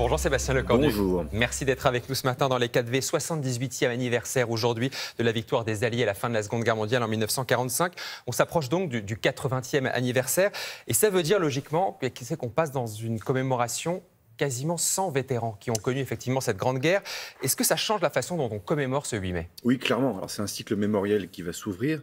Bon, Jean-Sébastien Lecornu, bonjour. Merci d'être avec nous ce matin dans les 4V, 78e anniversaire aujourd'hui de la victoire des Alliés à la fin de la Seconde Guerre mondiale en 1945. On s'approche donc du 80e anniversaire et ça veut dire logiquement qu'on passe dans une commémoration quasiment 100 vétérans qui ont connu effectivement cette grande guerre. Est-ce que ça change la façon dont on commémore ce 8 mai? Oui, clairement. Alors c'est un cycle mémoriel qui va s'ouvrir.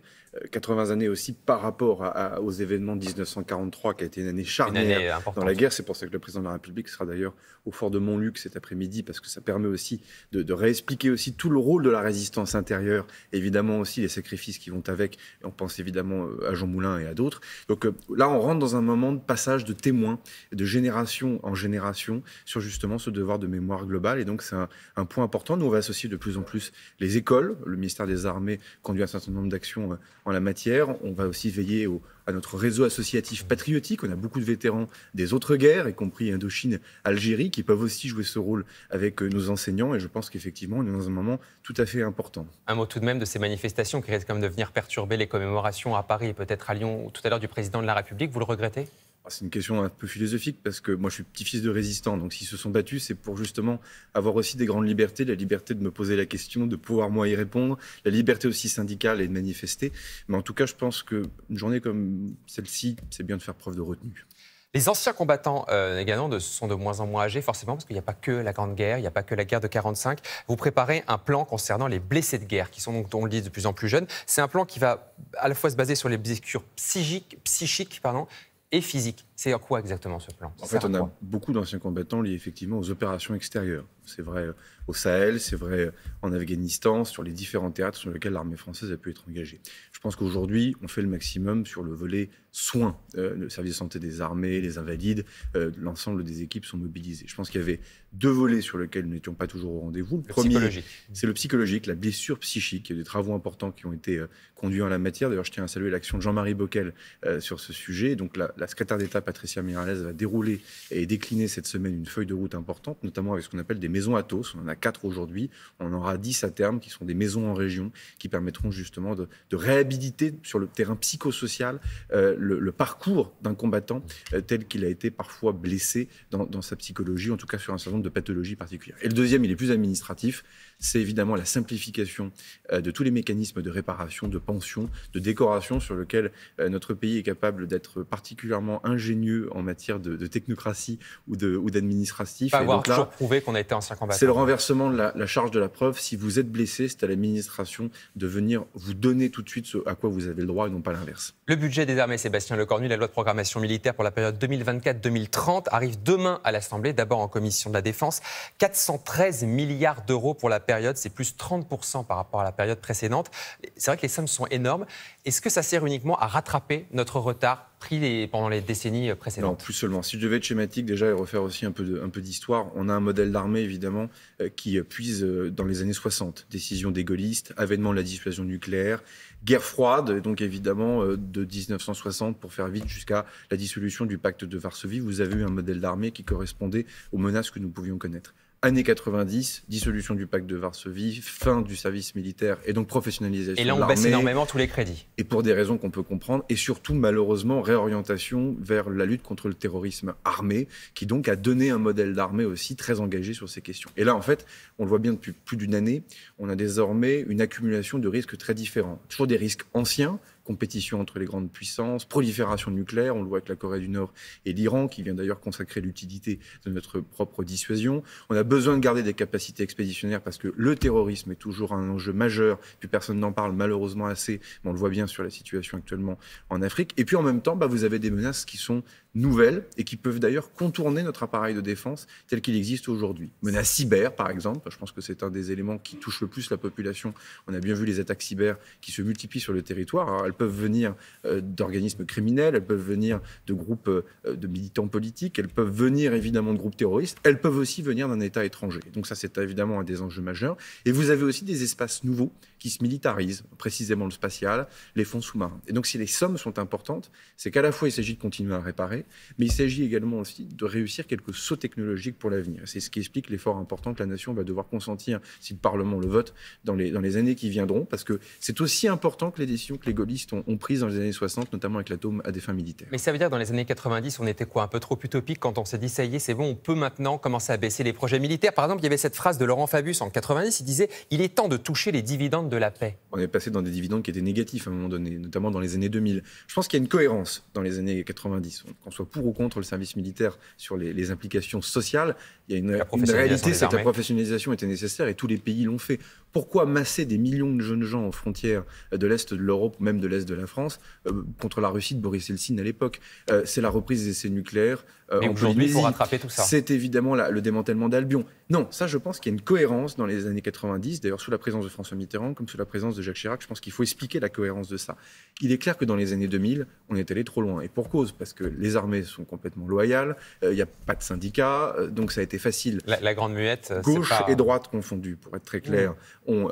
80 années aussi par rapport aux événements de 1943, qui a été une année charnière dans la guerre. C'est pour ça que le président de la République sera d'ailleurs au fort de Montluc cet après-midi, parce que ça permet aussi de réexpliquer aussi tout le rôle de la résistance intérieure, évidemment aussi les sacrifices qui vont avec. On pense évidemment à Jean Moulin et à d'autres. Donc là, on rentre dans un moment de passage de témoins, de génération en génération, sur justement ce devoir de mémoire globale. Et donc c'est un point important. Nous, on va associer de plus en plus les écoles. Le ministère des Armées conduit un certain nombre d'actions en la matière. On va aussi veiller à notre réseau associatif patriotique. On a beaucoup de vétérans des autres guerres, y compris Indochine, Algérie, qui peuvent aussi jouer ce rôle avec nos enseignants. Et je pense qu'effectivement, on est dans un moment tout à fait important. Un mot tout de même de ces manifestations qui risquent quand même de venir perturber les commémorations à Paris et peut-être à Lyon, tout à l'heure, du président de la République. Vous le regrettez ? C'est une question un peu philosophique parce que moi je suis petit-fils de résistant, donc s'ils se sont battus c'est pour justement avoir aussi des grandes libertés, la liberté de me poser la question, de pouvoir moi y répondre, la liberté aussi syndicale et de manifester. Mais en tout cas je pense qu'une journée comme celle-ci, c'est bien de faire preuve de retenue. Les anciens combattants également sont de moins en moins âgés, forcément, parce qu'il n'y a pas que la Grande Guerre, il n'y a pas que la guerre de 45. Vous préparez un plan concernant les blessés de guerre, qui sont donc, on le dit, de plus en plus jeunes. C'est un plan qui va à la fois se baser sur les blessures psychiques, et physique. C'est en quoi exactement ce plan? En fait, on a beaucoup d'anciens combattants liés effectivement aux opérations extérieures. C'est vrai au Sahel, c'est vrai en Afghanistan, sur les différents théâtres sur lesquels l'armée française a pu être engagée. Je pense qu'aujourd'hui, on fait le maximum sur le volet soins. Le service de santé des armées, les invalides, l'ensemble des équipes sont mobilisées. Je pense qu'il y avait deux volets sur lesquels nous n'étions pas toujours au rendez-vous. Le premier, c'est le psychologique, la blessure psychique. Il y a des travaux importants qui ont été conduits en la matière. D'ailleurs, je tiens à saluer l'action de Jean-Marie Bocquel sur ce sujet. Donc, la secrétaire d'État, Patricia Mirales, va dérouler et décliner cette semaine une feuille de route importante, notamment avec ce qu'on appelle des maisons Athos. On en a 4 aujourd'hui. On en aura 10 à terme, qui sont des maisons en région, qui permettront justement de réhabiliter sur le terrain psychosocial le parcours d'un combattant tel qu'il a été parfois blessé dans sa psychologie, en tout cas sur un certain nombre de pathologies particulières. Et le deuxième, il est plus administratif, c'est évidemment la simplification de tous les mécanismes de réparation, de pension, de décoration sur lequel notre pays est capable d'être particulièrement ingénieux en matière de technocratie ou d'administratif. Pas avoir toujours prouvé qu'on a été ancien combattant. C'est le renversement de la charge de la preuve. Si vous êtes blessé, c'est à l'administration de venir vous donner tout de suite ce à quoi vous avez le droit et non pas l'inverse. Le budget des armées, Sébastien Lecornu, la loi de programmation militaire pour la période 2024-2030 arrive demain à l'Assemblée, d'abord en commission de la Défense. 413 milliards d'euros pour la période, c'est plus 30% par rapport à la période précédente. C'est vrai que les sommes sont énormes. Est-ce que ça sert uniquement à rattraper notre retard pris pendant les décennies précédentes? Non, plus seulement. Si je devais être schématique déjà et refaire aussi un peu d'histoire, on a un modèle d'armée évidemment qui puise dans les années 60. Décision des gaullistes, avènement de la dissuasion nucléaire, guerre froide, et donc évidemment de 1960 pour faire vite jusqu'à la dissolution du pacte de Varsovie. Vous avez eu un modèle d'armée qui correspondait aux menaces que nous pouvions connaître. Années 90, dissolution du pacte de Varsovie, fin du service militaire et donc professionnalisation de l'armée. Et là, on baisse énormément tous les crédits. Et pour des raisons qu'on peut comprendre, et surtout, malheureusement, réorientation vers la lutte contre le terrorisme armé, qui donc a donné un modèle d'armée aussi très engagé sur ces questions. Et là, en fait, on le voit bien depuis plus d'une année, on a désormais une accumulation de risques très différents. Toujours des risques anciens, compétition entre les grandes puissances, prolifération nucléaire, on le voit avec la Corée du Nord et l'Iran, qui vient d'ailleurs consacrer l'utilité de notre propre dissuasion. On a besoin de garder des capacités expéditionnaires parce que le terrorisme est toujours un enjeu majeur, puis personne n'en parle malheureusement assez, mais on le voit bien sur la situation actuellement en Afrique. Et puis en même temps, vous avez des menaces qui sont nouvelles et qui peuvent d'ailleurs contourner notre appareil de défense tel qu'il existe aujourd'hui. Menace cyber, par exemple, je pense que c'est un des éléments qui touche le plus la population. On a bien vu les attaques cyber qui se multiplient sur le territoire. Alors, elles peuvent venir d'organismes criminels, elles peuvent venir de groupes de militants politiques, elles peuvent venir évidemment de groupes terroristes, elles peuvent aussi venir d'un État étranger. Donc ça, c'est évidemment un des enjeux majeurs. Et vous avez aussi des espaces nouveaux qui se militarisent, précisément le spatial, les fonds sous-marins. Et donc si les sommes sont importantes, c'est qu'à la fois il s'agit de continuer à réparer, mais il s'agit également aussi de réussir quelques sauts technologiques pour l'avenir. C'est ce qui explique l'effort important que la nation va devoir consentir, si le Parlement le vote, dans les années qui viendront, parce que c'est aussi important que les décisions que les gaullistes ont prises dans les années 60, notamment avec l'atome à des fins militaires. Mais ça veut dire dans les années 90, on était quoi, un peu trop utopique quand on s'est dit ça y est, c'est bon, on peut maintenant commencer à baisser les projets militaires. Par exemple, il y avait cette phrase de Laurent Fabius en 90, il disait « Il est temps de toucher les dividendes de la paix ». On est passé dans des dividendes qui étaient négatifs à un moment donné, notamment dans les années 2000. Je pense qu'il y a une cohérence dans les années 90, qu'on soit pour ou contre le service militaire sur les implications sociales, il y a une réalité, c'est que la professionnalisation était nécessaire et tous les pays l'ont fait. Pourquoi masser des millions de jeunes gens aux frontières de l'Est de l'Europe, même de l'Est de la France, contre la Russie de Boris Eltsine à l'époque? C'est la reprise des essais nucléaires. Mais aujourd'hui, pour rattraper tout ça. C'est évidemment le démantèlement d'Albion. Non, ça, je pense qu'il y a une cohérence dans les années 90, d'ailleurs sous la présence de François Mitterrand, comme sous la présence de Jacques Chirac, je pense qu'il faut expliquer la cohérence de ça. Il est clair que dans les années 2000, on est allé trop loin, et pour cause, parce que les armées sont complètement loyales, il n'y a pas de syndicats, donc ça a été facile. La grande muette, gauche et droite confondues, pour être très clair, ont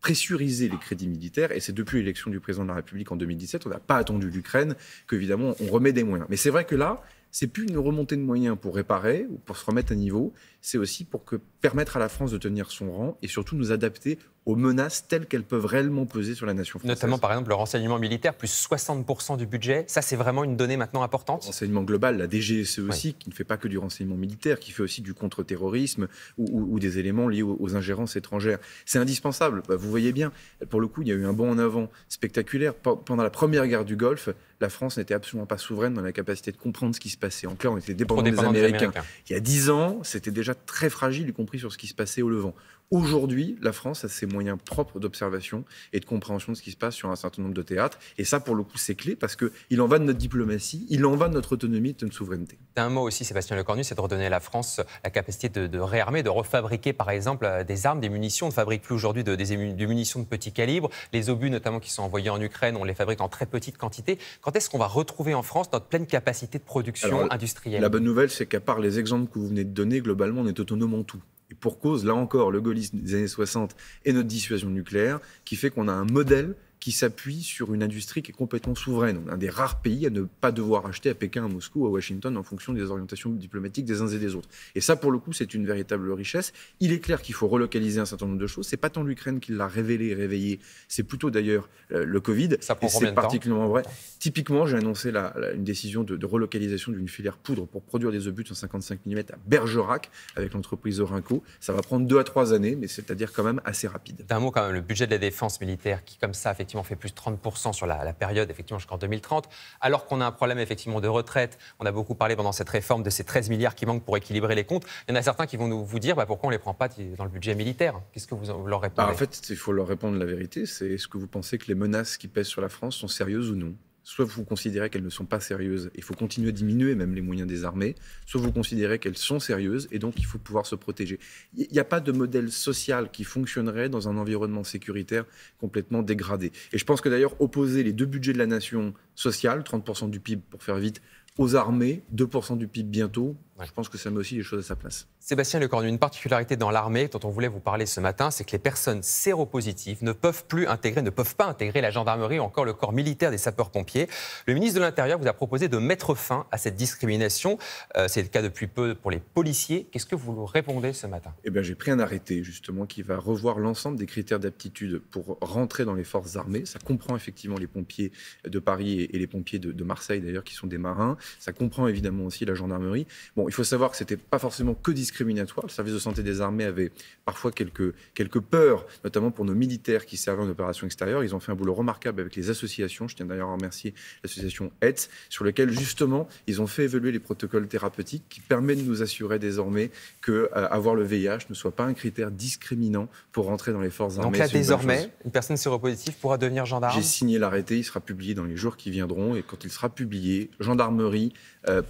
pressuriser les crédits militaires, et c'est depuis l'élection du président de la République en 2017, on n'a pas attendu l'Ukraine, qu'évidemment on remet des moyens. Mais c'est vrai que là, c'est plus une remontée de moyens pour réparer ou pour se remettre à niveau, c'est aussi pour permettre à la France de tenir son rang et surtout nous adapter aux menaces telles qu'elles peuvent réellement peser sur la nation française. Notamment, par exemple, le renseignement militaire, plus 60% du budget, ça c'est vraiment une donnée maintenant importante. Le renseignement global, la DGSE aussi, oui, qui ne fait pas que du renseignement militaire, qui fait aussi du contre-terrorisme ou des éléments liés aux ingérences étrangères. C'est indispensable, vous voyez bien, pour le coup, il y a eu un bond en avant spectaculaire. Pendant la première guerre du Golfe, la France n'était absolument pas souveraine dans la capacité de comprendre ce qui se passait. En clair, on était dépendant des Américains. Il y a 10 ans, c'était déjà très fragile, y compris sur ce qui se passait au Levant. Aujourd'hui, la France a ses moyens propres d'observation et de compréhension de ce qui se passe sur un certain nombre de théâtres. Et ça, pour le coup, c'est clé parce qu'il en va de notre diplomatie, il en va de notre autonomie, de notre souveraineté. Un mot aussi, Sébastien Lecornu, c'est de redonner à la France la capacité de réarmer, de refabriquer, par exemple, des armes, des munitions. On ne fabrique plus aujourd'hui des munitions de petit calibre. Les obus, notamment, qui sont envoyés en Ukraine, on les fabrique en très petite quantité. Quand est-ce qu'on va retrouver en France notre pleine capacité de production industrielle? La bonne nouvelle, c'est qu'à part les exemples que vous venez de donner, globalement, on est autonome en tout. Et pour cause, là encore, le gaullisme des années 60 et notre dissuasion nucléaire, qui fait qu'on a un modèle qui s'appuie sur une industrie qui est complètement souveraine. On est un des rares pays à ne pas devoir acheter à Pékin, à Moscou, à Washington, en fonction des orientations diplomatiques des uns et des autres. Et ça, pour le coup, c'est une véritable richesse. Il est clair qu'il faut relocaliser un certain nombre de choses. C'est pas tant l'Ukraine qui l'a révélé et réveillé, c'est plutôt d'ailleurs le Covid. Ça prend combien de temps ? C'est particulièrement vrai. Typiquement, j'ai annoncé une décision de relocalisation d'une filière poudre pour produire des obus de 155 mm à Bergerac, avec l'entreprise Eurenco. Ça va prendre 2 à 3 années, mais c'est-à-dire quand même assez rapide. D'un mot quand même, le budget de la défense militaire qui, comme ça, effectivement, fait plus de 30% sur la période, effectivement, jusqu'en 2030, alors qu'on a un problème, effectivement, de retraite. On a beaucoup parlé pendant cette réforme de ces 13 milliards qui manquent pour équilibrer les comptes. Il y en a certains qui vont vous dire, bah, pourquoi on ne les prend pas dans le budget militaire? Qu'est-ce que vous leur répondez? En fait, il faut leur répondre la vérité. C'est est-ce que vous pensez que les menaces qui pèsent sur la France sont sérieuses ou non? Soit vous considérez qu'elles ne sont pas sérieuses, il faut continuer à diminuer même les moyens des armées, soit vous considérez qu'elles sont sérieuses et donc il faut pouvoir se protéger. Il n'y a pas de modèle social qui fonctionnerait dans un environnement sécuritaire complètement dégradé. Et je pense que d'ailleurs opposer les deux budgets de la nation sociale, 30% du PIB pour faire vite, aux armées, 2% du PIB bientôt, ouais, je pense que ça met aussi les choses à sa place. Sébastien Lecornu, une particularité dans l'armée dont on voulait vous parler ce matin, c'est que les personnes séropositives ne peuvent pas intégrer la gendarmerie ou encore le corps militaire des sapeurs-pompiers. Le ministre de l'Intérieur vous a proposé de mettre fin à cette discrimination. C'est le cas depuis peu pour les policiers. Qu'est-ce que vous leur répondez ce matin? Eh bien, j'ai pris un arrêté, justement, qui va revoir l'ensemble des critères d'aptitude pour rentrer dans les forces armées. Ça comprend effectivement les pompiers de Paris et les pompiers de Marseille, d'ailleurs, qui sont des marins. Ça comprend évidemment aussi la gendarmerie. Bon, il faut savoir que ce n'était pas forcément que discriminatoire. Le service de santé des armées avait parfois quelques peurs, notamment pour nos militaires qui servaient en opération extérieure. Ils ont fait un boulot remarquable avec les associations. Je tiens d'ailleurs à remercier l'association HEDS, sur laquelle justement ils ont fait évoluer les protocoles thérapeutiques qui permettent de nous assurer désormais qu'avoir le VIH ne soit pas un critère discriminant pour rentrer dans les forces armées. Donc là, désormais, une personne séropositive pourra devenir gendarme? J'ai signé l'arrêté, il sera publié dans les jours qui viendront. Et quand il sera publié, gendarmerie,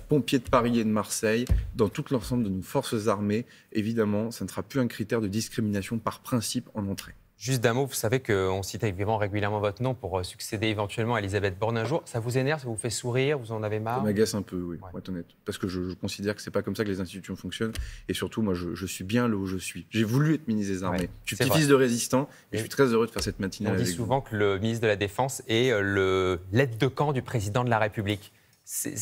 pompiers de Paris et de Marseille, dans tout l'ensemble de nos forces armées, évidemment, ça ne sera plus un critère de discrimination par principe en entrée. Juste d'un mot, vous savez qu'on cite régulièrement votre nom pour succéder éventuellement à Elisabeth Borne un jour. Ça vous énerve, ça vous fait sourire, vous en avez marre? Ça m'agace un peu, oui, ouais, pour être honnête. Parce que je considère que ce n'est pas comme ça que les institutions fonctionnent. Et surtout, moi, je suis bien là où je suis. J'ai voulu être ministre des Armées. Ouais, je suis petit-fils de résistant et je suis très heureux de faire cette matinale. On dit souvent que le ministre de la Défense est l'aide de camp du président de la République.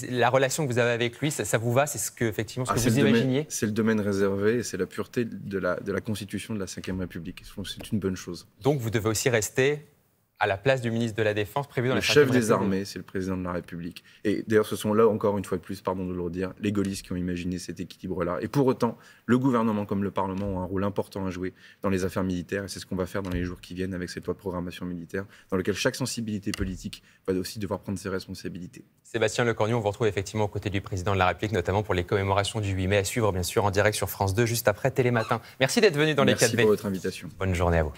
la relation que vous avez avec lui, ça vous va? C'est ce que, effectivement, ce que vous imaginiez? C'est le domaine réservé et c'est la pureté de la Constitution de la Ve République. Je pense que c'est une bonne chose. Donc vous devez aussi rester à la place du ministre de la Défense prévu dans la République. Le chef des armées, c'est le président de la République. Et d'ailleurs, ce sont là, encore une fois de plus, pardon de le redire, les gaullistes qui ont imaginé cet équilibre-là. Et pour autant, le gouvernement comme le Parlement ont un rôle important à jouer dans les affaires militaires. Et c'est ce qu'on va faire dans les jours qui viennent avec cette loi de programmation militaire, dans laquelle chaque sensibilité politique va aussi devoir prendre ses responsabilités. Sébastien Lecornu, on vous retrouve effectivement aux côtés du président de la République, notamment pour les commémorations du 8 mai, à suivre bien sûr en direct sur France 2, juste après Télé Matin. Merci d'être venu dans Les 4 V. Merci pour votre invitation. Bonne journée à vous.